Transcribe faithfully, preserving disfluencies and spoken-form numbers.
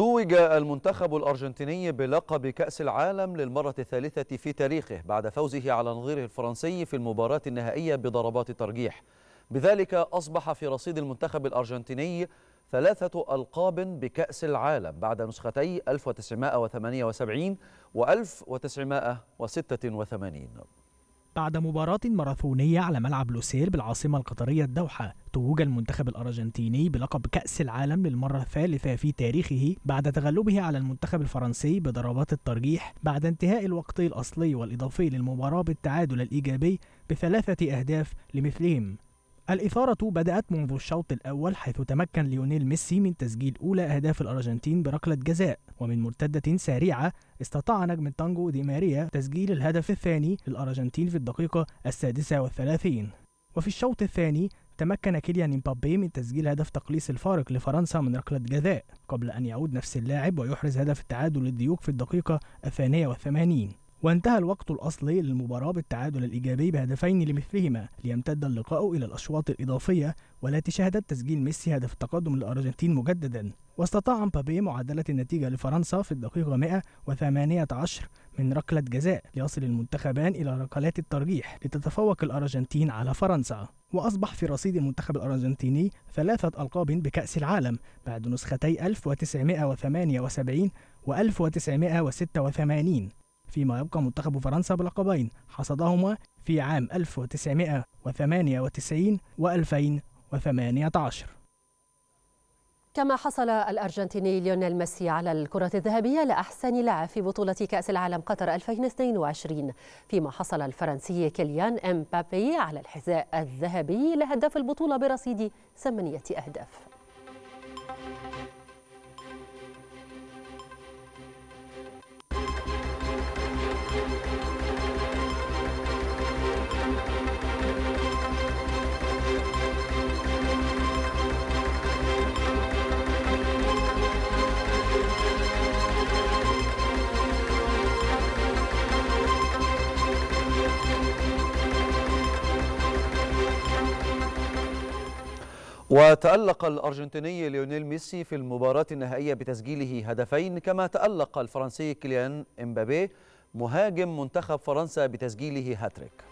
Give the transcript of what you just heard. توج المنتخب الأرجنتيني بلقب كأس العالم للمرة الثالثة في تاريخه بعد فوزه على نظيره الفرنسي في المباراة النهائية بضربات الترجيح. بذلك أصبح في رصيد المنتخب الأرجنتيني ثلاثة ألقاب بكأس العالم بعد نسختي ألف وتسعمائة وثمانية وسبعين وألف وتسعمائة وستة وثمانين. بعد مباراة ماراثونية على ملعب لوسيل بالعاصمة القطرية الدوحة، توج المنتخب الأرجنتيني بلقب كأس العالم للمرة الثالثة في تاريخه بعد تغلبه على المنتخب الفرنسي بضربات الترجيح بعد انتهاء الوقت الأصلي والإضافي للمباراة بالتعادل الإيجابي بثلاثة أهداف لمثلهم. الإثارة بدأت منذ الشوط الأول، حيث تمكن ليونيل ميسي من تسجيل أولى أهداف الأرجنتين بركلة جزاء، ومن مرتدة سريعة استطاع نجم التانجو دي ماريا تسجيل الهدف الثاني للأرجنتين في الدقيقة السادسة والثلاثين. وفي الشوط الثاني تمكن كيليان مبابي من تسجيل هدف تقليص الفارق لفرنسا من ركلة جزاء، قبل أن يعود نفس اللاعب ويحرز هدف التعادل للديوك في الدقيقة الثانية والثمانين. وانتهى الوقت الأصلي للمباراة بالتعادل الإيجابي بهدفين لمثلهما ليمتد اللقاء إلى الأشواط الإضافية، والتي شهدت تسجيل ميسي هدف التقدم للأرجنتين مجددا، واستطاع مبابي معادلة النتيجة لفرنسا في الدقيقة مائة وثمانية عشر من ركلة جزاء، ليصل المنتخبان إلى ركلات الترجيح لتتفوق الأرجنتين على فرنسا. وأصبح في رصيد المنتخب الأرجنتيني ثلاثة ألقاب بكأس العالم بعد نسختي ألف وتسعمائة وثمانية وسبعين وألف وتسعمائة وستة وثمانين، فيما يبقى منتخب فرنسا بلقبين حصدهما في عام ألف وتسعمائة وثمانية وتسعين وألفين وثمانية عشر. كما حصل الأرجنتيني ليونيل ميسي على الكرة الذهبية لأحسن لاعب في بطولة كأس العالم قطر ألفين واثنين وعشرين، فيما حصل الفرنسي كيليان مبابي على الحذاء الذهبي لهداف البطولة برصيد ثمانية أهداف. وتألق الأرجنتيني ليونيل ميسي في المباراة النهائية بتسجيله هدفين، كما تألق الفرنسي كيليان مبابي مهاجم منتخب فرنسا بتسجيله هاتريك.